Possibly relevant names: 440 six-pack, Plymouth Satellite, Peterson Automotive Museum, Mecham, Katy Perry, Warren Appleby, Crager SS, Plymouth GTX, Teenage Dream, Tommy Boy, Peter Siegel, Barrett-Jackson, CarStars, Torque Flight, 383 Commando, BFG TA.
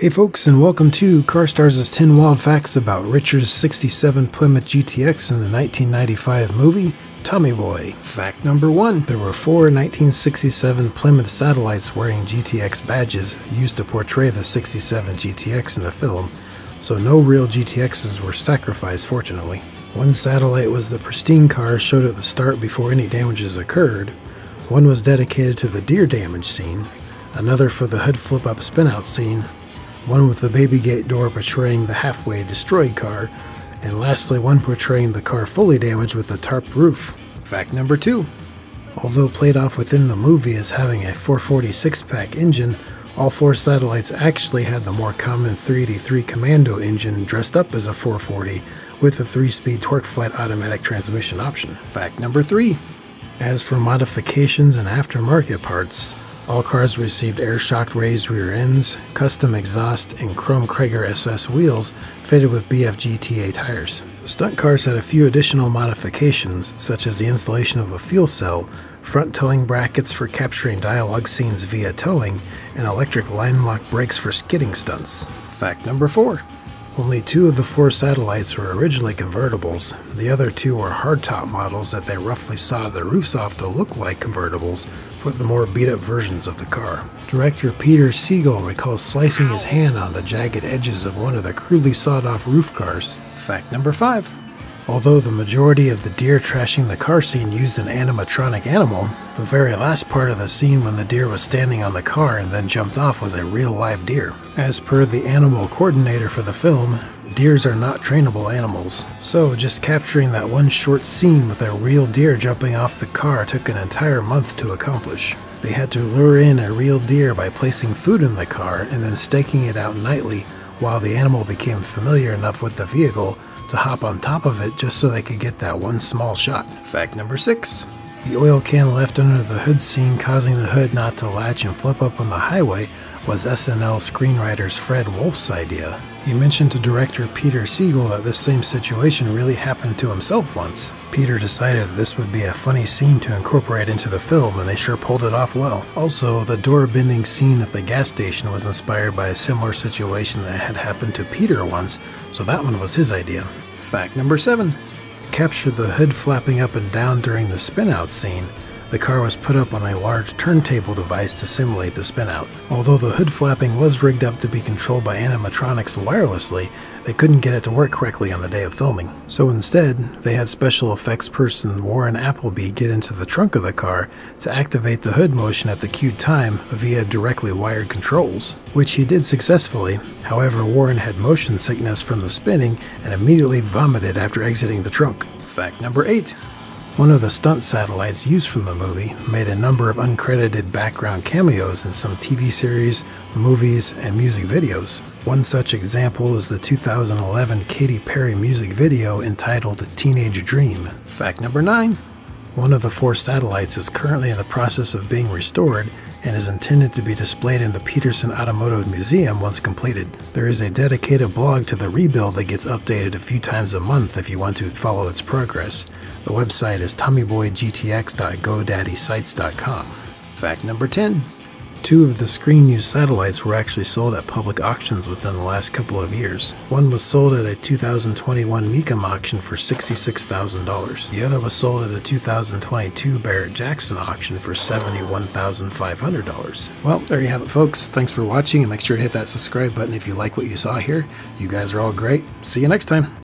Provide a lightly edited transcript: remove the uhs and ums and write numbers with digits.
Hey folks, and welcome to CarStars' 10 Wild Facts about Richard's 67 Plymouth GTX in the 1995 movie Tommy Boy. Fact number 1. There were four 1967 Plymouth Satellites wearing GTX badges used to portray the 67 GTX in the film, so no real GTXs were sacrificed, fortunately. One satellite was the pristine car showed at the start before any damages occurred, one was dedicated to the deer damage scene, another for the hood flip-up spin-out scene, one with the baby gate door portraying the halfway destroyed car, and lastly one portraying the car fully damaged with a tarp roof. Fact number 2. Although played off within the movie as having a 440 six-pack engine, all four satellites actually had the more common 383 Commando engine dressed up as a 440 with a 3-speed Torque Flight automatic transmission option. Fact number 3. As for modifications and aftermarket parts, all cars received air-shocked raised rear ends, custom exhaust, and chrome Crager SS wheels fitted with BFG TA tires. Stunt cars had a few additional modifications, such as the installation of a fuel cell, front towing brackets for capturing dialogue scenes via towing, and electric line-lock brakes for skidding stunts. Fact number 4. Only two of the four satellites were originally convertibles. The other two were hardtop models that they roughly sawed the roofs off to look like convertibles for the more beat-up versions of the car. Director Peter Siegel recalls slicing his hand on the jagged edges of one of the crudely sawed-off roof cars. Fact number 5. Although the majority of the deer trashing the car scene used an animatronic animal, the very last part of the scene when the deer was standing on the car and then jumped off was a real live deer. As per the animal coordinator for the film, deers are not trainable animals, so just capturing that one short scene with a real deer jumping off the car took an entire month to accomplish. They had to lure in a real deer by placing food in the car and then staking it out nightly while the animal became familiar enough with the vehicle to hop on top of it just so they could get that one small shot. Fact number 6. The oil can left under the hood scene causing the hood not to latch and flip up on the highway was SNL screenwriters Fred Wolf's idea. He mentioned to director Peter Siegel that this same situation really happened to himself once. Peter decided this would be a funny scene to incorporate into the film, and they sure pulled it off well. Also, the door bending scene at the gas station was inspired by a similar situation that had happened to Peter once, so that one was his idea. Fact number 7. Captured the hood flapping up and down during the spin-out scene. The car was put up on a large turntable device to simulate the spin-out. Although the hood flapping was rigged up to be controlled by animatronics wirelessly, they couldn't get it to work correctly on the day of filming. So instead, they had special effects person Warren Appleby get into the trunk of the car to activate the hood motion at the cued time via directly wired controls, which he did successfully. However, Warren had motion sickness from the spinning and immediately vomited after exiting the trunk. Fact number 8. One of the stunt satellites used from the movie made a number of uncredited background cameos in some TV series, movies, and music videos. One such example is the 2011 Katy Perry music video entitled Teenage Dream. Fact number 9. One of the four satellites is currently in the process of being restored and is intended to be displayed in the Peterson Automotive Museum once completed. There is a dedicated blog to the rebuild that gets updated a few times a month if you want to follow its progress. The website is tommyboygtx.godaddysites.com. Fact number 10. Two of the screen-used satellites were actually sold at public auctions within the last couple of years. One was sold at a 2021 Mecham auction for $66,000. The other was sold at a 2022 Barrett-Jackson auction for $71,500. Well, there you have it, folks. Thanks for watching, and make sure to hit that subscribe button if you like what you saw here. You guys are all great. See you next time.